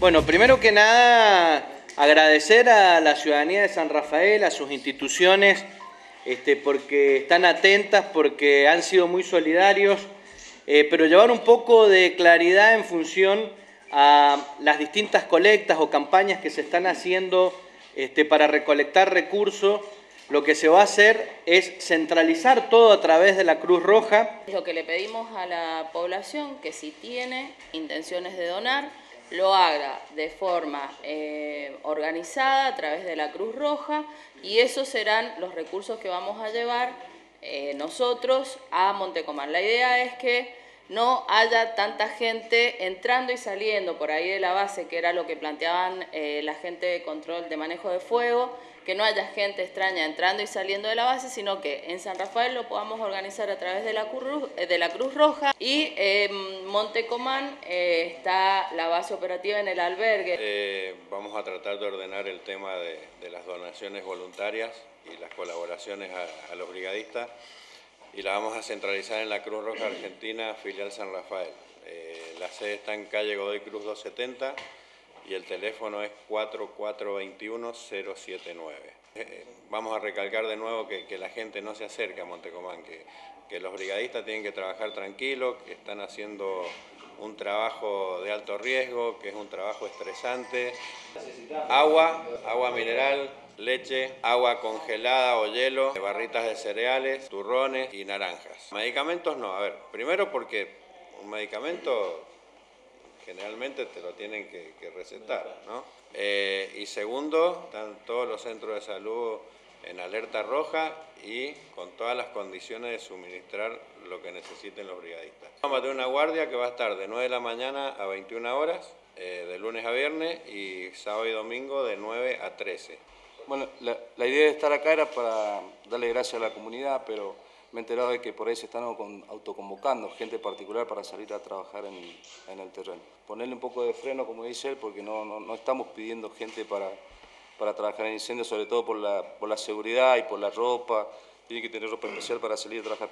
Bueno, primero que nada, agradecer a la ciudadanía de San Rafael, a sus instituciones, porque están atentas, porque han sido muy solidarios, pero llevar un poco de claridad en función a las distintas colectas o campañas que se están haciendo para recolectar recursos. Lo que se va a hacer es centralizar todo a través de la Cruz Roja. Lo que le pedimos a la población, que si tiene intenciones de donar, lo haga de forma organizada a través de la Cruz Roja, y esos serán los recursos que vamos a llevar nosotros a Monte Comán. La idea es que no haya tanta gente entrando y saliendo por ahí de la base, que era lo que planteaban la gente de control de manejo de fuego, que no haya gente extraña entrando y saliendo de la base, sino que en San Rafael lo podamos organizar a través de la Cruz Roja. Y Monte Comán está la base operativa en el albergue. Vamos a tratar de ordenar el tema de las donaciones voluntarias y las colaboraciones a los brigadistas, y la vamos a centralizar en la Cruz Roja Argentina, filial San Rafael. La sede está en calle Godoy Cruz 270 y el teléfono es 4421-079. Vamos a recalcar de nuevo que la gente no se acerque a Monte Comán, que los brigadistas tienen que trabajar tranquilo, que están haciendo un trabajo de alto riesgo, que es un trabajo estresante. Agua mineral, leche, agua congelada o hielo, barritas de cereales, turrones y naranjas. Medicamentos no, a ver, primero porque un medicamento generalmente te lo tienen que recetar, ¿no? Y segundo, están todos los centros de salud en alerta roja y con todas las condiciones de suministrar lo que necesiten los brigadistas. Vamos a tener una guardia que va a estar de 9 de la mañana a 21 horas, de lunes a viernes, y sábado y domingo de 9 a 13. Bueno, la idea de estar acá era para darle gracias a la comunidad, pero me he enterado de que por ahí se están autoconvocando gente particular para salir a trabajar en el terreno. Ponerle un poco de freno, como dice él, porque no estamos pidiendo gente para trabajar en incendios, sobre todo por la seguridad y por la ropa. Tiene que tener ropa especial para salir a trabajar.